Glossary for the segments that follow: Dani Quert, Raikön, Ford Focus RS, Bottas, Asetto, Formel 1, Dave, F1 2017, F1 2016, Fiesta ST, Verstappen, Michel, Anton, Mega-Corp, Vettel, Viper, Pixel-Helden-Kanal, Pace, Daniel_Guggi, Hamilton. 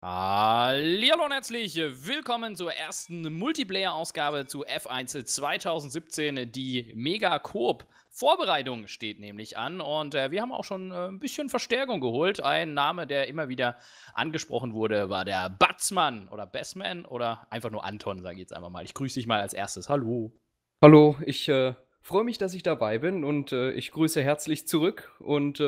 Hallihallo und herzlich willkommen zur ersten Multiplayer-Ausgabe zu F1 2017. Die Mega-Corp-Vorbereitung steht nämlich an und wir haben auch schon ein bisschen Verstärkung geholt. Ein Name, der immer wieder angesprochen wurde, war der Batzmann oder Bestman oder einfach nur Anton, sage ich jetzt einfach mal. Ich grüße dich mal als erstes. Hallo. Hallo, ich freue mich, dass ich dabei bin und ich grüße herzlich zurück und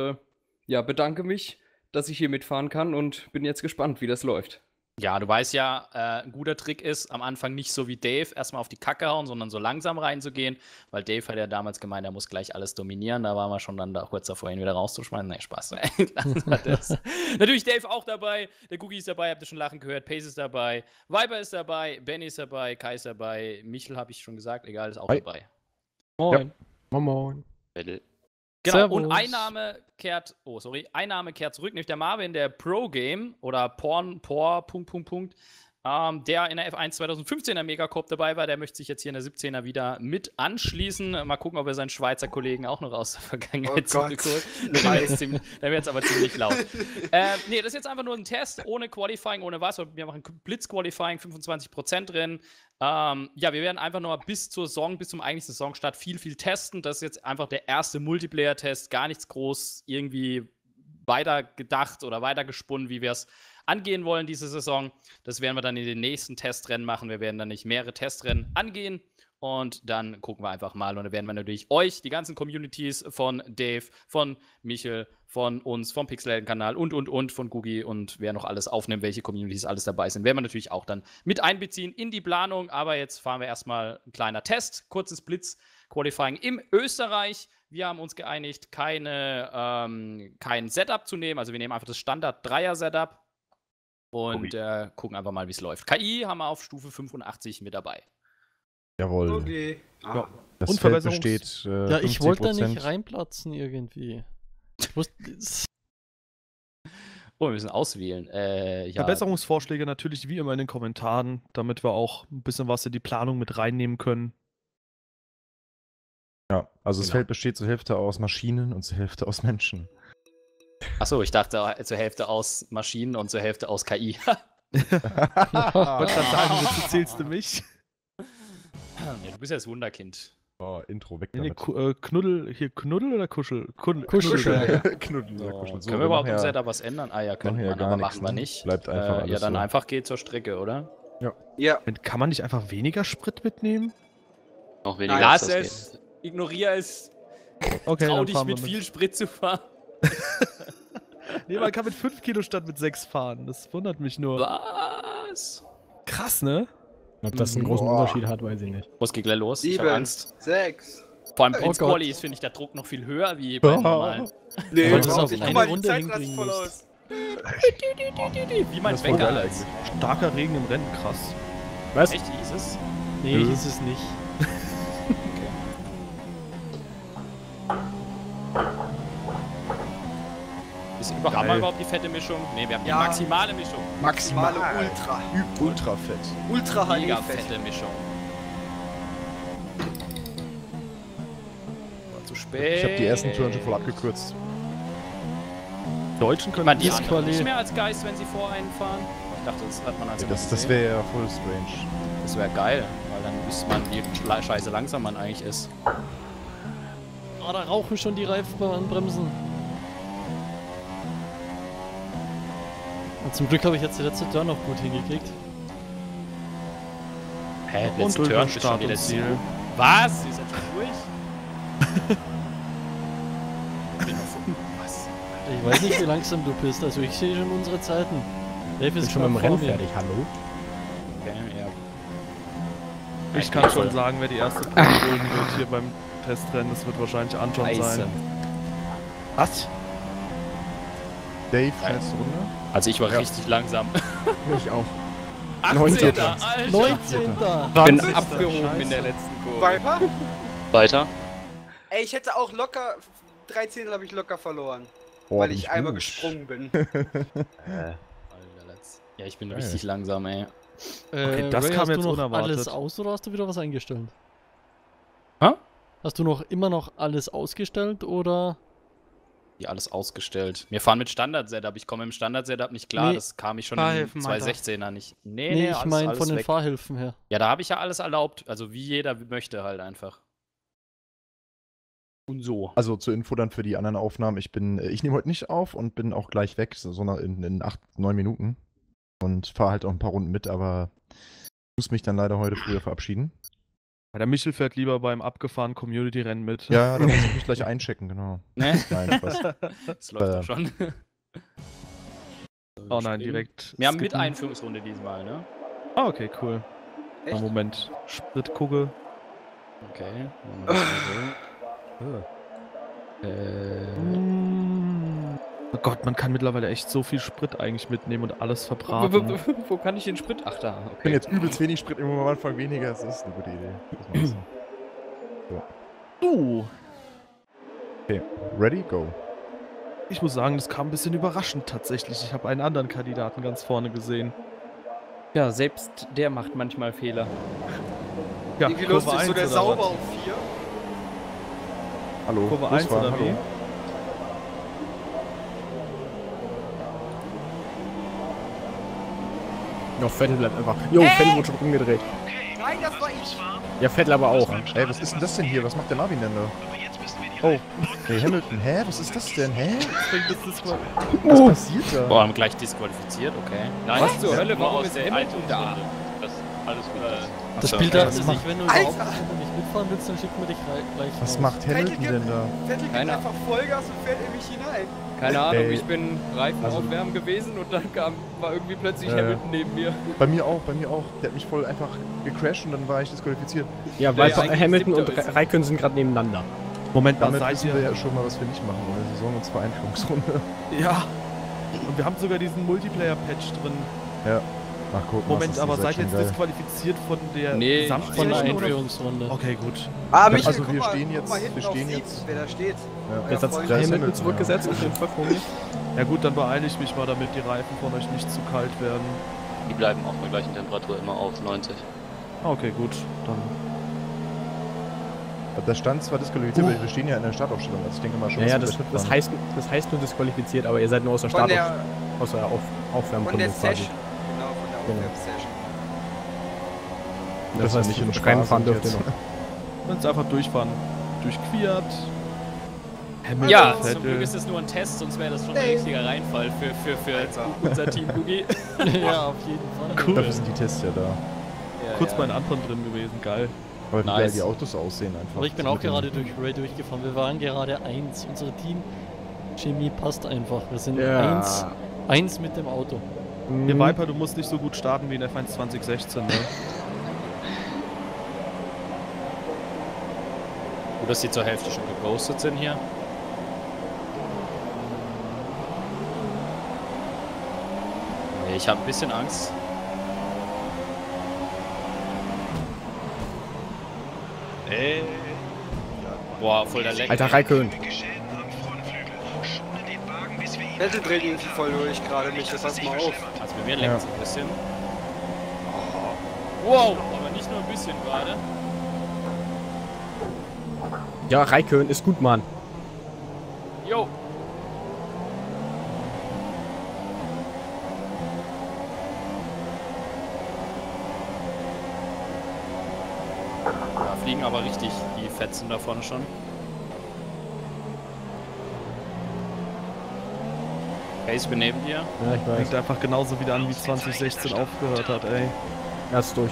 ja, bedanke mich, dass ich hier mitfahren kann und bin jetzt gespannt, wie das läuft. Ja, du weißt ja, ein guter Trick ist, am Anfang nicht so wie Dave erstmal auf die Kacke hauen, sondern so langsam reinzugehen, weil Dave hat ja damals gemeint, er muss gleich alles dominieren, da waren wir schon dann da kurz davor, ihn wieder rauszuschmeißen. Nee, Spaß. Natürlich Dave auch dabei, der Guggi ist dabei, habt ihr schon lachen gehört, Pace ist dabei, Viper ist dabei, Benny ist dabei, Kai ist dabei, Michel habe ich schon gesagt, egal, ist auch dabei. Moin. Ja. Moin, moin. Vettel. Genau, Servus. Und ein Name kehrt zurück, nämlich der Marvin, der Pro-Game oder der in der F1 2015 der Mega-Corp dabei war, der möchte sich jetzt hier in der 17er wieder mit anschließen. Mal gucken, ob er seinen Schweizer Kollegen auch noch aus der Vergangenheit zurückholt. Da wird es aber ziemlich laut. Nee, das ist jetzt einfach nur ein Test, ohne Qualifying, ohne was. Wir machen Blitz-Qualifying, 25% drin. Ja, wir werden einfach nur bis zum eigentlichen Saisonstart viel testen. Das ist jetzt einfach der erste Multiplayer-Test, gar nichts groß irgendwie weiter gedacht oder weiter gesponnen, wie wir es angehen wollen diese Saison. Das werden wir dann in den nächsten Testrennen machen. Wir werden dann nicht mehrere Testrennen angehen und dann gucken wir einfach mal und dann werden wir natürlich euch, die ganzen Communities von Dave, von Michel, von uns, vom Pixel-Helden-Kanal und von Guggi und wer noch alles aufnimmt, welche Communities alles dabei sind, werden wir natürlich auch dann mit einbeziehen in die Planung. Aber jetzt fahren wir erstmal ein kleiner Test, kurzes Blitz-Qualifying im Österreich. Wir haben uns geeinigt, kein Setup zu nehmen. Also wir nehmen einfach das Standard-Dreier-Setup und gucken einfach mal, wie es läuft. KI haben wir auf Stufe 85 mit dabei. Jawohl. Okay. Ja. Das Feld besteht, ja, ich wollte da nicht reinplatzen irgendwie. Oh, wir müssen auswählen. Ja. Verbesserungsvorschläge natürlich wie immer in den Kommentaren, damit wir auch ein bisschen was in die Planung mit reinnehmen können. Ja, also das Feld besteht zur Hälfte aus Maschinen und zur Hälfte aus Menschen. Achso, ich dachte zur Hälfte aus Maschinen und zur Hälfte aus KI. Ich wollte gerade sagen, jetzt erzählst du mich. Ja, du bist ja das Wunderkind. Oh, Intro, weg damit. Knuddel oder Kuschel? Kuschel. Ja. Knuddel oder Kuschel. So, können wir überhaupt im Setup was ändern? Ah ja, können wir, aber machen wir nicht. Bleibt einfach alles ja, dann so. Einfach geht zur Strecke, oder? Ja. Kann man nicht einfach weniger Sprit mitnehmen? Noch weniger. Lass es. Ignoriere es. Okay, trau dich mit viel Sprit zu fahren. Nee, man kann mit 5 Kilo statt mit 6 fahren. Das wundert mich nur. Was? Krass, ne? Ob das einen großen Unterschied hat, weiß ich nicht. Was geht gleich los? 7, ich hab Angst. 6. Vor allem in Quali ist, finde ich, der Druck noch viel höher wie bei normalen. Nee, das auf ich eine Runde hinkriegen voll aus. Wie mein Bäcker. Starker Regen im Rennen, krass. Was? Echt, hieß es? Nee, hieß es nicht. Haben wir überhaupt die fette Mischung? Ne, wir haben die maximale Mischung. Maximale Ultra fett. Ultra HD mega fette Mischung. War zu spät. Ich habe die ersten Touren schon voll abgekürzt. Deutschen können die anderen nicht mehr als Geist, wenn sie voreinfahren. Ich dachte, das hat man als Das wäre ja voll strange. Das wäre geil, weil dann wüsste man, wie scheiße langsam man eigentlich ist. Oh, da rauchen schon die Reifen beim Bremsen. Zum Glück habe ich jetzt die letzte Turn noch gut hingekriegt. Hä, letzte Turn ist schon wieder Ziel. Was? Ist jetzt schon durch? Was? Ich weiß nicht, wie langsam du bist. Also ich sehe schon unsere Zeiten. Dave ist schon mit dem Rennen fertig. Hallo? Okay, ja. Ich kann schon sagen, wer die erste Runde holen wird hier beim Testrennen. Das wird wahrscheinlich Anton sein. Was? Dave, schnellste Runde? Also ich war richtig langsam. Ich auch. 19. 19. Ich bin abgehoben in der letzten Kurve. Viper? Weiter. Ey, ich hätte auch locker... 3/10 habe ich locker verloren. Oh, weil ich einmal gesprungen bin. Ja, ich bin richtig langsam, ey. Okay, das kam jetzt unerwartet. Hast du noch alles aus oder hast du wieder was eingestellt? Hä? Hast du noch immer noch alles ausgestellt oder... Die alles ausgestellt. Wir fahren mit Standard-Setup. Ich komme im Standard-Setup nicht klar. Nee, das kam ich schon im 2.16er nicht. Nee, ich meine von den Fahrhilfen her. Ja, da habe ich ja alles erlaubt. Also wie jeder möchte halt einfach. Und so. Also zur Info dann für die anderen Aufnahmen. Ich nehme heute nicht auf und bin auch gleich weg, sondern in 8-9 Minuten. Und fahre halt auch ein paar Runden mit, aber muss mich dann leider heute früher verabschieden. Der Michel fährt lieber beim abgefahrenen Community-Rennen mit. Ja, da muss ich mich gleich einchecken, genau. Nee. Nein, was? Das läuft doch schon. Oh nein, direkt. Wir haben mit Einführungsrunde diesmal, ne? Ah, okay, cool. Echt? Moment. Spritkugel. Okay. Oh Gott, man kann mittlerweile echt so viel Sprit eigentlich mitnehmen und alles verbraten. Wo kann ich den Sprit? Ach, da. Okay. Ich bin jetzt übelst wenig Sprit, immer am Anfang weniger. Das ist eine gute Idee. Das so. Okay, ready, go. Ich muss sagen, das kam ein bisschen überraschend tatsächlich. Ich habe einen anderen Kandidaten ganz vorne gesehen. Ja, selbst der macht manchmal Fehler. Ja, wie lustig, so der Sauber auf 4. Hallo, Kurve 1 oder wie? Ja, Vettel bleibt einfach. Jo, Vettel wurde schon umgedreht. Nein, das war ich. Ja, Vettel aber auch. Ey, was ist denn das denn hier? Was macht der Navi denn da? Oh, hey, Hamilton, hä? Was ist das denn? Hä? Was passiert da? Boah, haben gleich disqualifiziert, okay. Nein, was zur Hölle war aus der Hamilton da? Das ist alles gut. Das spielt da nicht, wenn du überhaupt nicht mitfahren willst, dann schickt man dich gleich. Was macht Hamilton denn da? Vettel gibt einfach Vollgas und fährt in mich hinein. Keine Ahnung, ich bin Reifen aufwärmen gewesen und dann war irgendwie plötzlich Hamilton neben mir. Bei mir auch. Der hat mich voll einfach gecrashed und dann war ich disqualifiziert. Ja, weil Hamilton und Raikön sind gerade nebeneinander. Moment, damit wissen wir ja schon mal, was wir nicht machen wollen. Saison und zwar Einführungsrunde. Ja. Und wir haben sogar diesen Multiplayer-Patch drin. Ja. Ach, guck, Moment, aber seid jetzt geil. Disqualifiziert von der Einführungsrunde. Okay, gut. Ah, Michael, also wir stehen jetzt. Wer da steht. Ja. Jetzt hat sich der Hamilton zurückgesetzt und den verfolgt. Ja gut, dann beeile ich mich mal, damit die Reifen von euch nicht zu kalt werden. Die bleiben auch bei der gleichen Temperatur immer auf 90. Okay, gut, dann. Da stand zwar disqualifiziert, aber wir stehen ja in der Startaufstellung. Also ich denke mal schon. Ja, das heißt nur disqualifiert, aber ihr seid nur aus der Startaufstellung. Aus der Aufwärmrunde quasi. Ja. Das heißt, nicht im Schrein fahren dürft ihr noch. Jetzt einfach durchfahren. Durchquiert. Ja, zum Glück ist es nur ein Test, sonst wäre das schon ein richtiger Reinfall für unser Team Guggi. Ja, auf jeden Fall. Cool. Dafür sind die Tests ja da. Ja, kurz bei den anderen drin gewesen, geil. Aber wie geil die Autos aussehen einfach. Aber ich bin auch gerade durch Ray durchgefahren. Wir waren gerade 1. Unsere Teamchemie passt einfach. Wir sind 1 mit dem Auto. Der Viper, du musst nicht so gut starten wie in F1 2016, ne? Gut, dass die zur Hälfte schon geghostet sind hier. Ich habe ein bisschen Angst. Ey. Boah, voll der Leck. Alter, Raikön. Vettel dreht irgendwie voll durch gerade nicht, das passt mal auf. Also bei mir lenkt es ein bisschen. Wow, aber nicht nur ein bisschen gerade. Ja, Raikön ist gut, Mann. Jo. Da fliegen aber richtig die Fetzen da vorne schon. Pace, bin neben dir. Ja, ich weiß. Fängt einfach genauso wieder an, wie 2016 aufgehört hat, ey. Erst durch.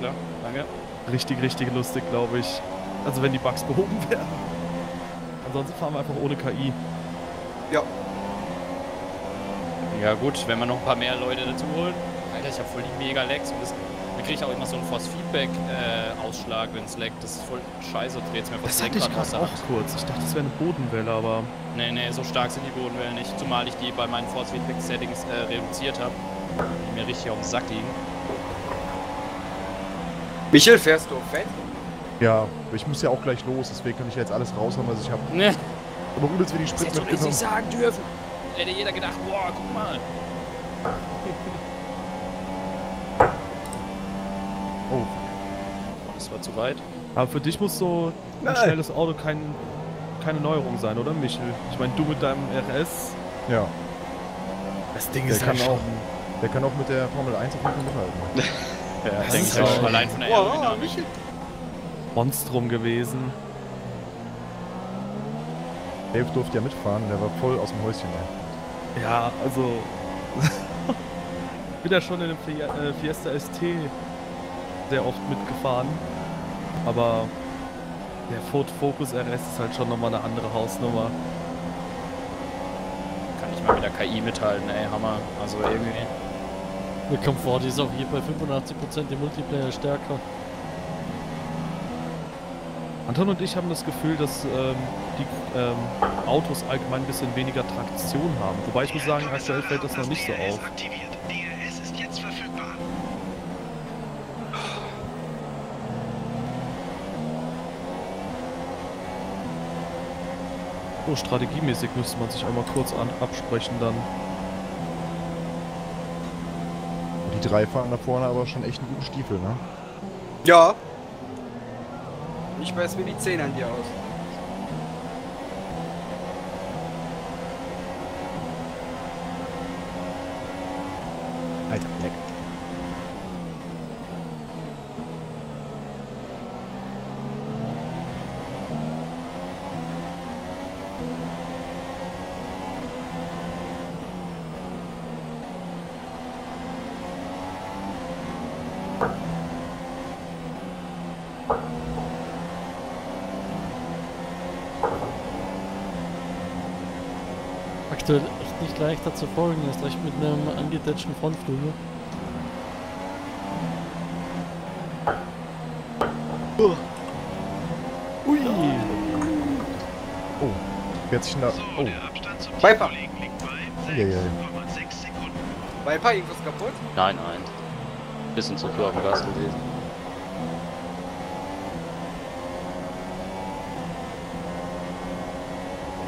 Klar, danke. Richtig, richtig lustig, glaube ich. Also wenn die Bugs behoben werden. Ansonsten fahren wir einfach ohne KI. Ja. Ja gut, wenn wir noch ein paar mehr Leute dazu holen. Alter, ich habe voll die Mega-Lags. Dann kriege ich auch immer so einen Force-Feedback-Ausschlag, wenn es leckt. Das ist voll scheiße, dreht's mir fast Lenkrad aus der Hand. Ich dachte, das wäre eine Bodenwelle, aber... Nee, so stark sind die Bodenwellen nicht. Zumal ich die bei meinen Force-Feedback-Settings reduziert habe. Die mir richtig auf den Sack liegen. Michel, fährst du auf Fett? Ja, ich muss ja auch gleich los, deswegen kann ich ja jetzt alles raushauen, was ich habe. Ne. Aber gut, dass wir die Sprit mitgenommen. Das hätte ich nicht sagen dürfen. Hätte jeder gedacht, boah, guck mal. Oh, das war zu weit. Aber für dich muss so ein schnelles Auto kein keine Neuerung sein, oder Michel? Ich meine, du mit deinem RS. Ja. Das Ding ist halt auch. Der kann auch mit der Formel 1 auf jeden Fall mithalten. Ja, das ist auch allein von der Aerodynamik. Monstrum gewesen. Dave durfte ja mitfahren, der war voll aus dem Häuschen. Ey. Ja, also... ich bin ja schon in dem Fiesta ST sehr oft mitgefahren. Aber der Ford Focus RS ist halt schon nochmal eine andere Hausnummer. Kann ich mal mit der KI mithalten, ey, Hammer. Also irgendwie... Mit Komfort ist auch hier bei 85% im Multiplayer stärker. Anton und ich haben das Gefühl, dass die Autos allgemein ein bisschen weniger Traktion haben. Wobei ich muss sagen, aktuell fällt das noch nicht so auf. DRS ist jetzt verfügbar. So, strategiemäßig müsste man sich einmal kurz absprechen dann. Die drei fahren da vorne aber schon echt einen guten Stiefel, ne? Ja. Ich weiß mir die 10 an dir aus. Alter, leck. Echt nicht leichter zu folgen, erst recht mit einem angedetschten Frontflügel. Ui! Oh, wer hat sich denn da... Oh! Viper! Viper, irgendwas kaputt? Nein, nein. Bisschen zu früh auf dem Gas gewesen.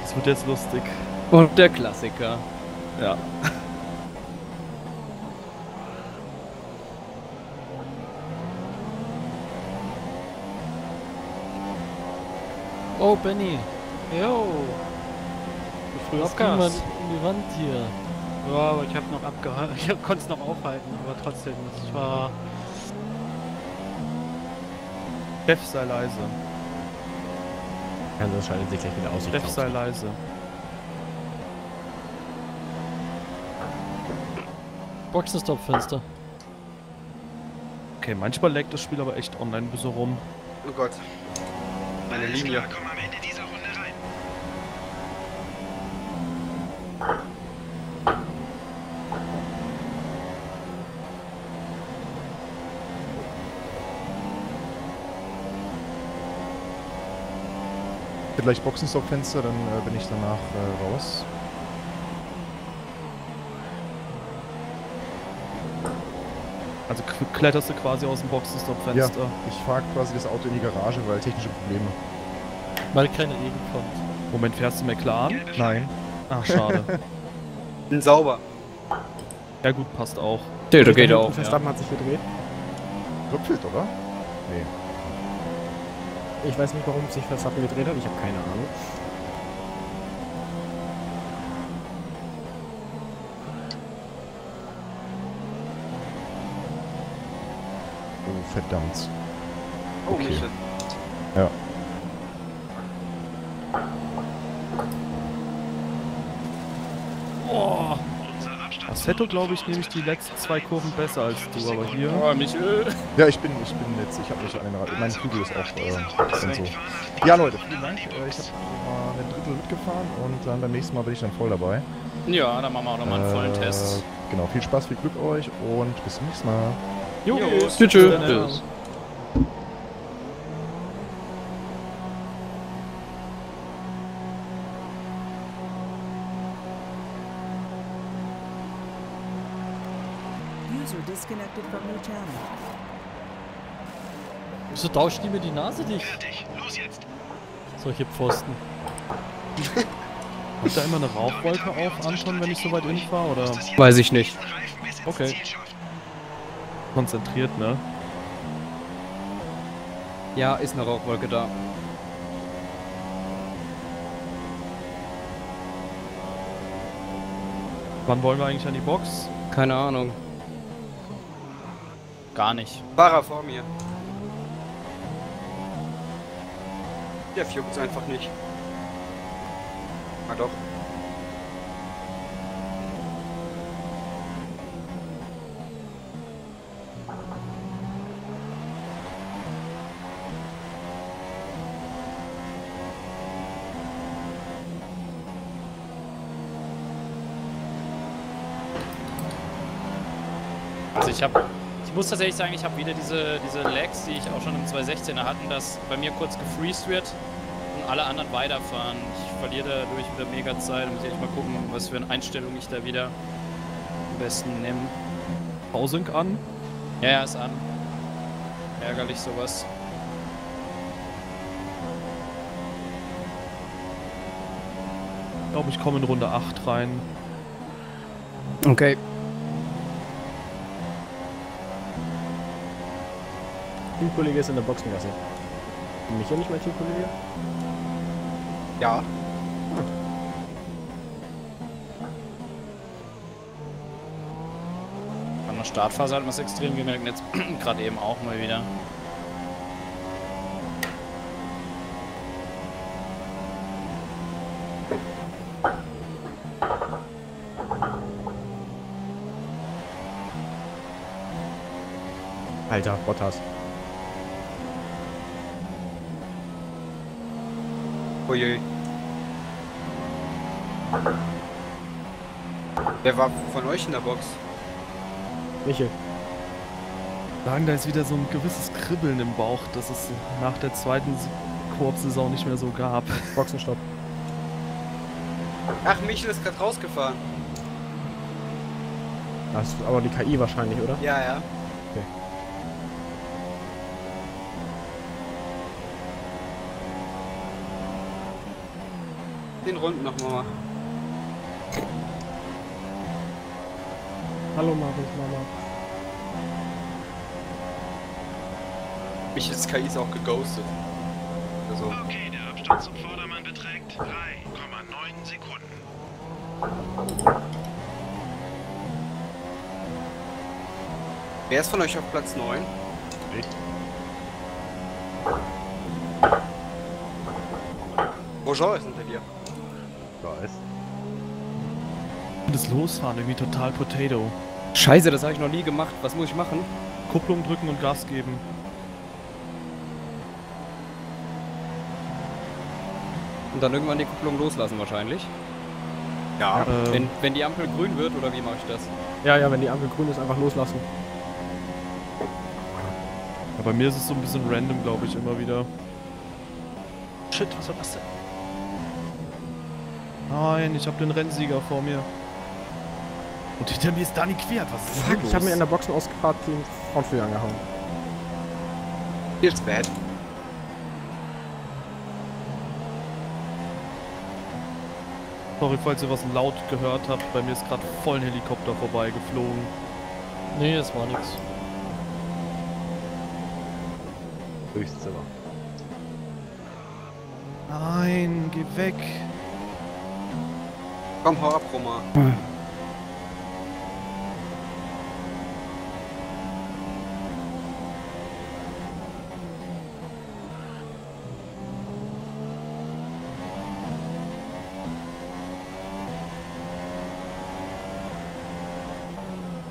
Das wird jetzt lustig. Und der Klassiker. Ja. Oh, Benny. Jo. Du früher niemand in die Wand hier. Ja, aber ich hab noch abgehalten. Ich konnte es noch aufhalten, aber trotzdem. Das war... Chef, sei leise. Ja, das schaltet sich gleich wieder aus. Chef, sei leise. Boxenstopp-Fenster. Okay, manchmal laggt das Spiel aber echt online ein bisschen rum. Oh Gott. Meine Linie. Komm am Ende dieser Runde rein. Vielleicht Boxenstopp-Fenster, dann bin ich danach raus. Also kletterst du quasi aus dem Boxenstopp-Fenster? Ja, ich fahre quasi das Auto in die Garage, weil technische Probleme. Weil keine Regen kommt. Moment, fährst du McLaren? Nein. Ach, schade. Bin sauber. Ja gut, passt auch. Der geht auch. Verstappen hat sich gedreht. Rüpfelt, oder? Nee. Ich weiß nicht, warum sich Verstappen gedreht hat, ich habe keine Ahnung. Verdammt. Oh, okay. Michel. Ja. Oh. Asetto, glaube ich, nehme ich die letzten zwei Kurven besser als du, aber hier... Oh, Michel. Ja, ich bin jetzt, ich habe mich an den Rad... Mein Flügel ist auch so. Ja, Leute, vielen Dank. Ich habe mal ein Drittel mitgefahren und dann beim nächsten Mal bin ich dann voll dabei. Ja, dann machen wir auch nochmal einen vollen Test. Genau, viel Spaß, viel Glück euch und bis zum nächsten Mal. Jo, tschüss. Wieso tauscht die mir die Nase nicht? Los jetzt. Solche Pfosten. Hat da immer eine Rauchwolke auf, Anton, wenn ich so weit hinfahre, oder? Weiß ich nicht. Okay. Konzentriert, ne? Ja, ist eine Rauchwolke da. Wann wollen wir eigentlich an die Box? Keine Ahnung. Gar nicht. Fahrer vor mir. Der juckt's einfach nicht. Ah doch. Also ich muss tatsächlich sagen, ich habe wieder diese Lags, die ich auch schon im 2016er hatten, dass bei mir kurz gefreezed wird und alle anderen weiterfahren. Ich verliere dadurch wieder mega Zeit, da muss ich echt mal gucken, was für eine Einstellung ich da wieder am besten nehme. Pausing an? Ja, ist an. Ärgerlich sowas. Ich glaube, ich komme in Runde 8 rein. Okay. Teamkollege ist in der Boxengasse. Michel nicht mein Teamkollege? Ja. An der Startphase hat man es extrem gemerkt, jetzt gerade eben auch mal wieder. Alter, Bottas. Oje. Wer war von euch in der Box? Michel. Sagen, da ist wieder so ein gewisses Kribbeln im Bauch, das es nach der zweiten Koop-Saison nicht mehr so gab. Boxenstopp. Ach, Michel ist gerade rausgefahren. Das ist aber die KI wahrscheinlich, oder? Ja, ja. Okay. Den Runden nochmal. Hallo Markus, Mama. Mich ist KI ist auch geghostet. Also. Okay, der Abstand zum Vordermann beträgt 3,9 Sekunden. Wer ist von euch auf Platz 9? Ich. Roger ist hinter dir. Das Losfahren irgendwie total Potato. Scheiße, das habe ich noch nie gemacht. Was muss ich machen? Kupplung drücken und Gas geben. Und dann irgendwann die Kupplung loslassen wahrscheinlich. Ja. Wenn die Ampel grün wird oder wie mache ich das? Ja, wenn die Ampel grün ist, einfach loslassen. Ja, bei mir ist es so ein bisschen random, glaube ich, immer wieder. Shit, was war das denn? Nein, ich habe den Rennsieger vor mir. Und hinter mir ist Dani Quert, was ist denn los? Ich habe mir in der Boxen ausgefahren, den Frontflügel angehauen. It's bad. Sorry, falls ihr was laut gehört habt, bei mir ist gerade voll ein Helikopter vorbeigeflogen. Nee, das war nix. Durchs Zimmer. Nein, geh weg. Komm, hau ab, Roma.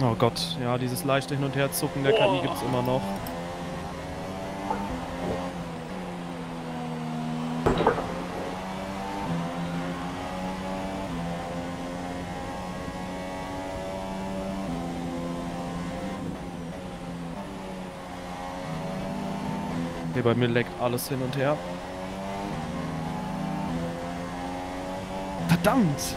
Oh Gott, ja, dieses leichte Hin- und Herzucken der KI gibt's immer noch. Bei mir leckt alles hin und her. Verdammt!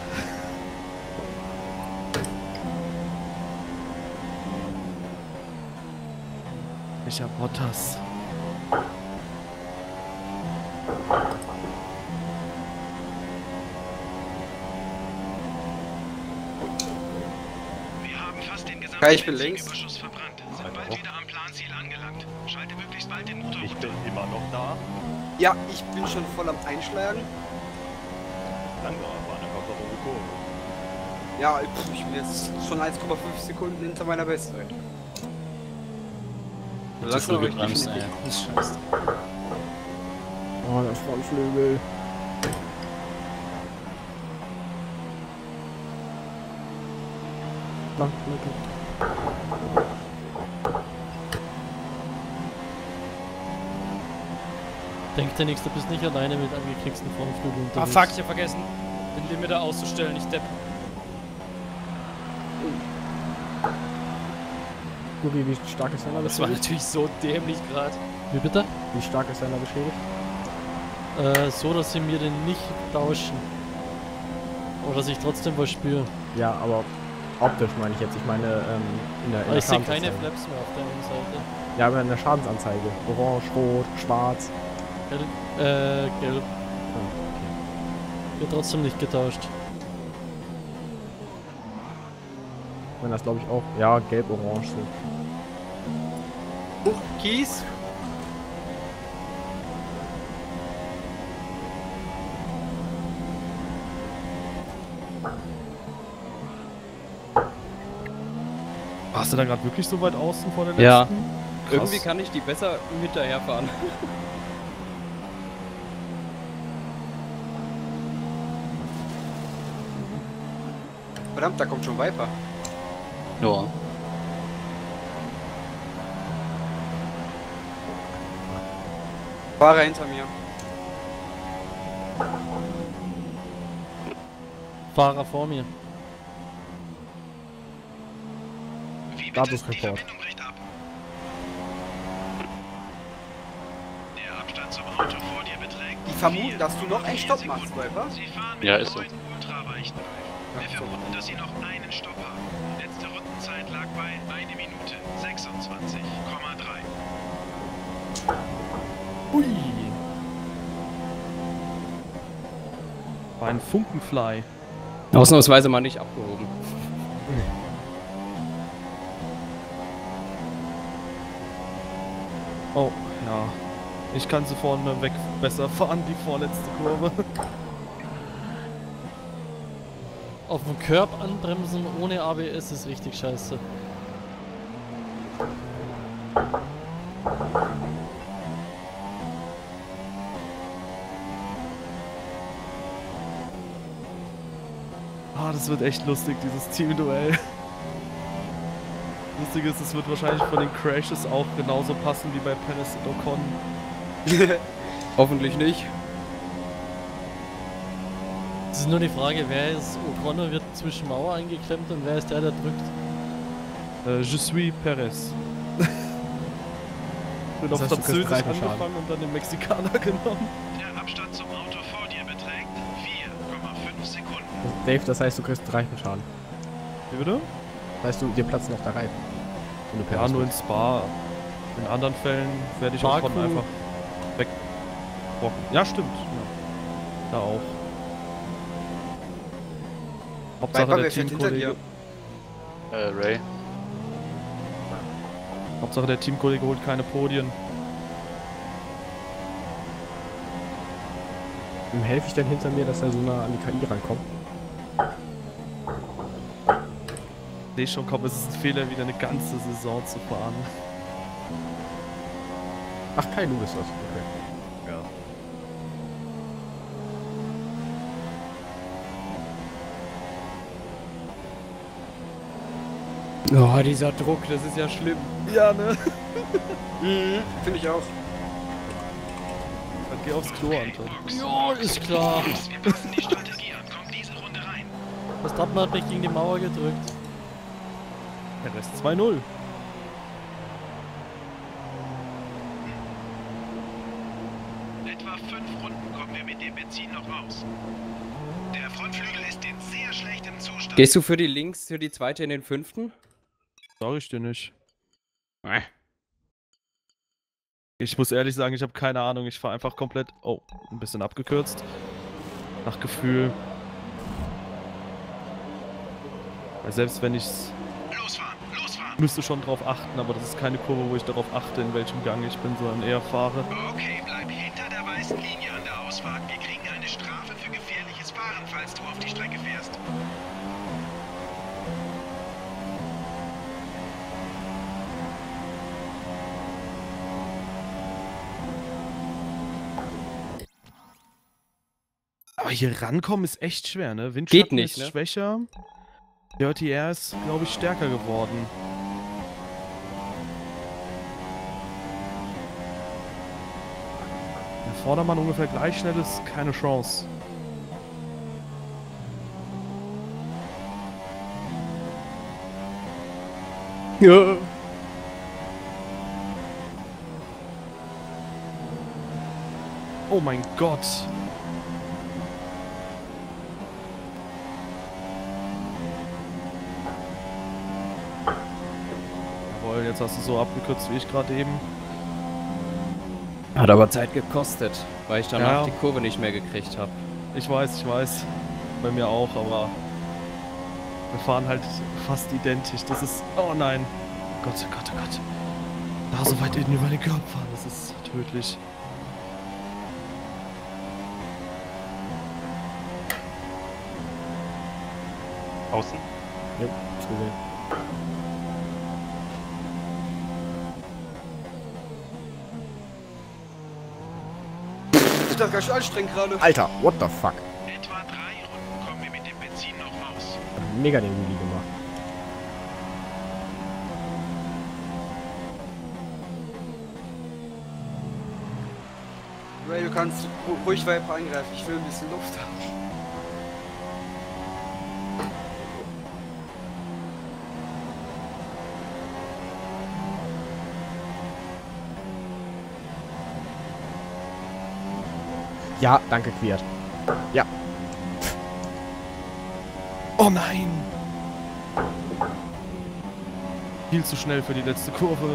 Ich hab Bottas. Wir haben fast den gesamten Überschuss verbrannt. Sind bald wieder am Planziel angelangt. Schalte möglichst bald den Motor runter. Immer noch da? Ja, ich bin schon voll am Einschlagen. Dann war eine Kofferung gekommen. Ja, ich bin jetzt schon 1,5 Sekunden hinter meiner Bestzeit. Lass mal gebremst, ey. Das ist scheiße. Oh, der Frontflügel. Denkt der Nächste, bist nicht alleine mit angeklicksten Frontflügel unterwegs. Ah fuck, ich hab vergessen, den Limiter auszustellen, ich Depp. Guggi, wie stark ist deiner beschädigt? Das war natürlich so dämlich gerade. Wie bitte? Wie stark ist deiner beschädigt? So, dass sie mir den nicht tauschen. Oder dass ich trotzdem was spüre. Ja, aber optisch meine ich jetzt. Ich meine, in der ich sehe keine Flaps mehr auf der Innenseite. Ja, aber in der Schadensanzeige. Orange, rot, schwarz. Gelb. Gelb. Okay. Wird trotzdem nicht getauscht. Wenn das glaube ich auch. Ja, gelb, orange so. Hoch, Kies! Warst du da gerade wirklich so weit außen vor der letzten? Ja. Krass. Irgendwie kann ich die besser hinterherfahren. Verdammt, da kommt schon Viper. Ja. Fahrer hinter mir. Fahrer vor mir. Statusreport. Der Abstand zum Auto vor dir beträgt. Die vermuten, dass du noch einen Stopp machst, Viper. Ja, ist so. Wir vermuten, dass sie noch einen Stopp haben. Letzte Rundenzeit lag bei 1 Minute 26,3. Ui! War ein Funkenfly. Ausnahmsweise mal nicht abgehoben. Oh, ja. Ich kann sie vorne weg besser fahren, die vorletzte Kurve. Auf dem Curb anbremsen ohne ABS ist richtig scheiße. Ah, das wird echt lustig, dieses Teamduell. Lustig ist, es wird wahrscheinlich von den Crashes auch genauso passen wie bei Perez und Ocon. Hoffentlich nicht. Es ist nur die Frage, wer ist O'Connor, wird zwischen Mauer eingeklemmt und wer ist der drückt? Je suis Perez. Bin auf Französisch angefangen und dann den Mexikaner genommen. Der Abstand zum Auto vor dir beträgt 4,5 Sekunden. Dave, das heißt, du kriegst Reifenschaden. Wie bitte? Das heißt, dir platzt noch der Reifen. Ja, nur in Spa. In anderen Fällen werde ich O'Connor einfach wegbrocken. Ja, stimmt. Ja. Da auch. Hauptsache Viper, der Teamkollege. Ray. Hauptsache der Teamkollege holt keine Podien. Wem helfe ich denn hinter mir, dass er so nah an die KI rankommt? Ich sehe schon, komm, es ist ein Fehler, wieder eine ganze Saison zu fahren. Ach, Kai, du bist das. Okay. Oh, dieser Druck, das ist ja schlimm. Ja, ne? Finde ich auch. Dann geh aufs Klo, Anton. Jo, ist klar. Wir passen die Strategie an, komm diese Runde rein. Das Tappenrad hat mich gegen die Mauer gedrückt. Der Rest 2-0. Etwa 5 Runden kommen wir mit dem Benzin noch raus. Der Frontflügel ist in sehr schlechtem Zustand. Gehst du für die links, für die zweite in den 5.? Sag ich dir nicht. Ich muss ehrlich sagen, ich habe keine Ahnung. Ich fahre einfach komplett. Oh, ein bisschen abgekürzt. Nach Gefühl. Weil selbst wenn ich es. Müsste schon drauf achten, aber das ist keine Kurve, wo ich darauf achte, in welchem Gang ich bin, sondern eher fahre. Okay, bleib hinter der weißen Linie an der Ausfahrt. Wir kriegen eine Strafe für gefährliches Fahren, falls du auf die Strecke fährst. hier rankommen ist echt schwer, ne? Windschatten geht nicht, ist schwächer. Dirty Air ist, glaube ich, stärker geworden. Der Vordermann ungefähr gleich schnell ist, keine Chance. Ja. Oh mein Gott. Jawohl, jetzt hast du so abgekürzt wie ich gerade eben. Hat aber Zeit gekostet, weil ich danach die Kurve nicht mehr gekriegt habe. Ich weiß. Bei mir auch, aber wir fahren halt fast identisch. Das ist... Oh nein. Gott, oh Gott, oh Gott. Da so weit innen über den Körper fahren, das ist tödlich. Außen? Ja, ich gesehen. Das ist doch ganz schön anstrengend gerade. Alter, what the fuck? Etwa 3 Runden kommen wir mit dem Benzin noch raus. Mega den Guggi gemacht. Ray, du kannst ruhig Viper eingreifen. Ich will ein bisschen Luft haben. Ja, danke, Quiert. Ja. Oh nein! Viel zu schnell für die letzte Kurve.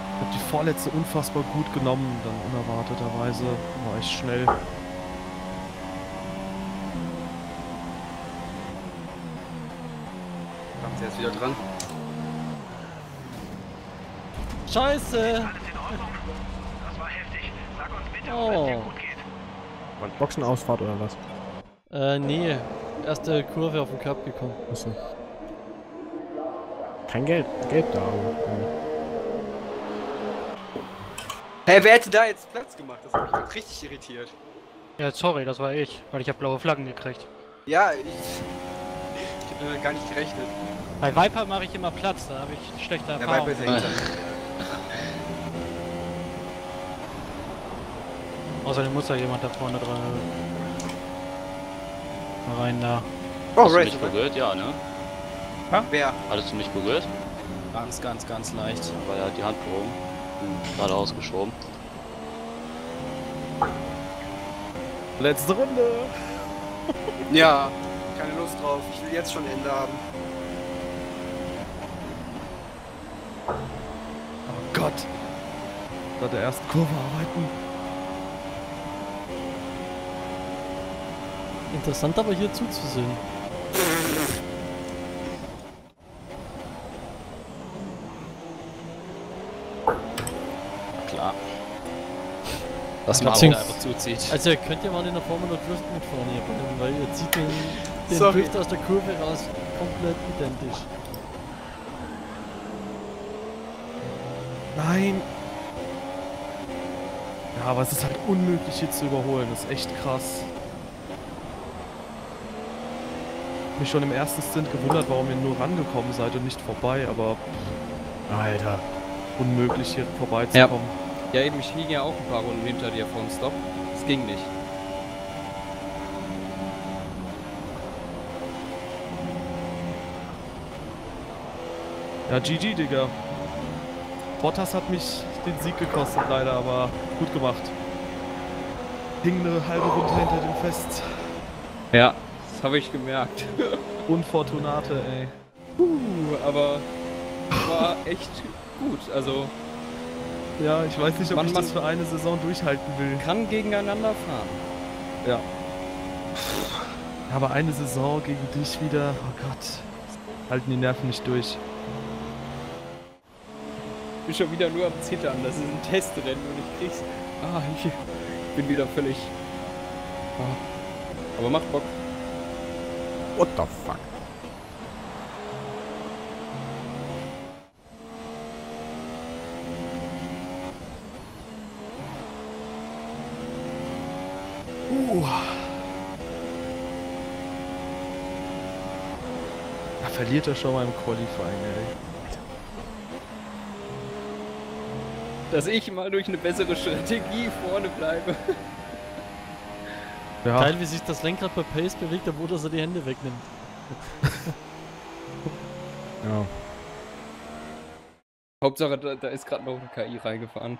Ich habe die vorletzte unfassbar gut genommen, dann unerwarteterweise war ich schnell. Kommt jetzt wieder dran. Scheiße! Oh. Boxenausfahrt oder was? Nee. Erste Kurve auf den Cup gekommen. Achso. Kein Geld. Geld da. Hey, wer hätte da jetzt Platz gemacht? Das hat mich doch richtig irritiert. Ja, sorry, das war ich. Weil ich habe blaue Flaggen gekriegt. Ja, ich hab damit gar nicht gerechnet. Bei Viper mache ich immer Platz, da habe ich schlechte Erfahrungen. Außerdem muss da jemand da vorne dran. Mal rein da. Oh, hast du mich berührt? Ja, ne? Ha? Wer? Hattest du mich berührt? Ganz, ganz, ganz leicht. Weil er hat die Hand gehoben. Gerade ausgeschoben. Letzte Runde! Ja, keine Lust drauf. Ich will jetzt schon Ende haben. Oh Gott! Bei der ersten Kurve arbeiten. Interessant aber hier zuzusehen. Klar. Dass man einfach zuzieht. Also könnt ihr mal in der Formel Drift mitfahren hier, weil ihr zieht den Drift aus der Kurve raus komplett identisch. Nein! Ja, aber es ist halt unmöglich hier zu überholen, das ist echt krass. Mich schon im ersten Stint gewundert, warum ihr nur rangekommen seid und nicht vorbei, aber Alter, unmöglich hier vorbeizukommen. Ja, eben, ich liege ja auch ein paar Runden hinter dir vor dem Stopp. Es ging nicht. Ja, GG, Digga. Bottas hat mich den Sieg gekostet, leider, aber gut gemacht. Hing eine halbe Runde hinter dem fest. Ja. Habe ich gemerkt. Unfortunate, ey. Aber war echt gut, also... Ja, ich weiß nicht, ob man das für eine Saison durchhalten will. Kann gegeneinander fahren. Ja. Aber eine Saison gegen dich wieder, oh Gott. Halten die Nerven nicht durch. Ich bin schon wieder nur am Zittern, das ist ein Testrennen und ich krieg's... Ah, ich bin wieder völlig... Ah. Aber macht Bock. What the fuck? verliert er schon mal im Qualifying, ey. Dass ich mal durch eine bessere Strategie vorne bleibe. Ja. Geil, wie sich das Lenkrad bei Pace bewegt, obwohl dass er die Hände wegnimmt. Ja. Hauptsache, da ist gerade noch eine KI reingefahren.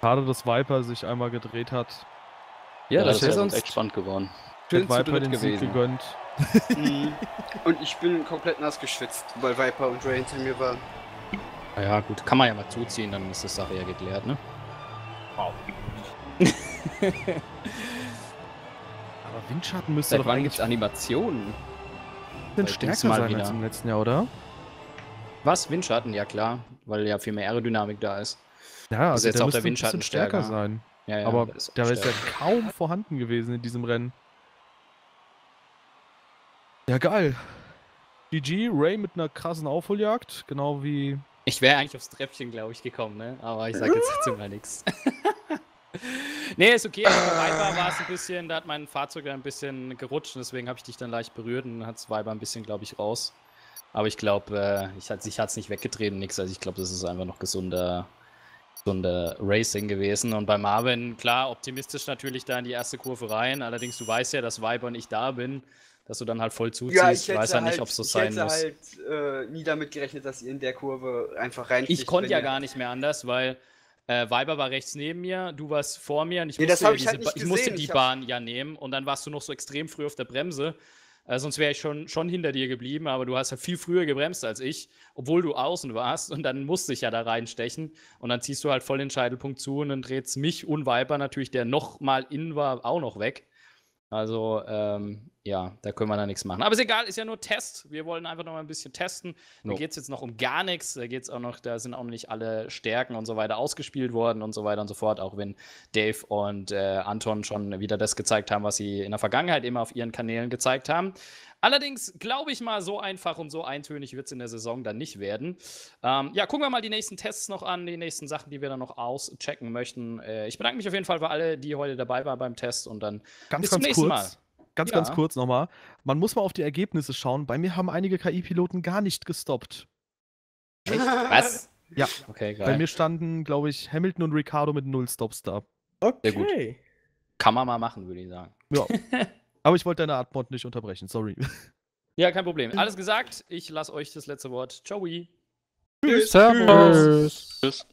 Schade, dass Viper sich einmal gedreht hat. Ja, das wäre sonst echt spannend geworden. Schön zu dritt gewesen. Und ich bin komplett nass geschwitzt, weil Viper und Ray hinter mir waren. Naja, gut, kann man ja mal zuziehen, dann ist das Sache ja geklärt, ne? Wow. Aber Windschatten müsste doch eigentlich... Gibt's Animationen? Sind stärker sein als im letzten Jahr, oder? Was? Windschatten? Ja klar, weil ja viel mehr Aerodynamik da ist. Ja, also jetzt der auch der Windschatten stärker sein. Ja, aber der ist ja kaum vorhanden gewesen in diesem Rennen. Ja, geil. GG, Ray mit einer krassen Aufholjagd, genau wie... Ich wäre eigentlich aufs Treppchen, glaube ich, gekommen, ne? Aber ich sage jetzt dazu mal nichts. Nee, ist okay. Viper war es ein bisschen, da hat mein Fahrzeug ein bisschen gerutscht, deswegen habe ich dich dann leicht berührt und hat es Viper ein bisschen, glaube ich, raus. Aber ich glaube, ich hat es nicht weggetreten, nichts. Also ich glaube, das ist einfach noch gesunder Racing gewesen. Und bei Marvin, klar, optimistisch natürlich da in die erste Kurve rein. Allerdings, du weißt ja, dass Viper und ich da bin. Dass du dann halt voll zuziehst, ja, ich weiß ja halt nicht, ob es so sein muss. Ich hätte halt nie damit gerechnet, dass ihr in der Kurve einfach reinkriegt. Ich konnte ja gar nicht mehr anders, weil Viper war rechts neben mir, du warst vor mir und ich musste, ich musste die Bahn ja nehmen und dann warst du noch so extrem früh auf der Bremse, sonst wäre ich schon hinter dir geblieben, aber du hast halt viel früher gebremst als ich, obwohl du außen warst und dann musste ich ja da reinstechen und dann ziehst du halt voll den Scheitelpunkt zu und dann dreht es mich und Viper natürlich, der nochmal innen war, auch noch weg. Also, ja, da können wir da nichts machen. Aber ist egal, ist ja nur Test. Wir wollen einfach noch mal ein bisschen testen. Da geht es jetzt noch um gar nichts. Da geht's auch noch, da sind auch noch nicht alle Stärken und so weiter ausgespielt worden und so weiter und so fort. Auch wenn Dave und Anton schon wieder das gezeigt haben, was sie in der Vergangenheit immer auf ihren Kanälen gezeigt haben. Allerdings glaube ich mal, so einfach und so eintönig wird es in der Saison dann nicht werden. Ja, gucken wir mal die nächsten Tests noch an, die nächsten Sachen, die wir dann noch auschecken möchten. Ich bedanke mich auf jeden Fall bei allen, die heute dabei waren beim Test und dann bis zum nächsten Mal. Ganz kurz nochmal. Man muss mal auf die Ergebnisse schauen. Bei mir haben einige KI-Piloten gar nicht gestoppt. Echt? Was? Ja. Okay, geil. Bei mir standen, glaube ich, Hamilton und Ricardo mit 0 Stops da. Okay. Sehr gut. Kann man mal machen, würde ich sagen. Ja. Aber ich wollte deine Antwort nicht unterbrechen, sorry. Ja, kein Problem. Alles gesagt, ich lasse euch das letzte Wort. Ciao. Tschüss. Servus. Tschüss.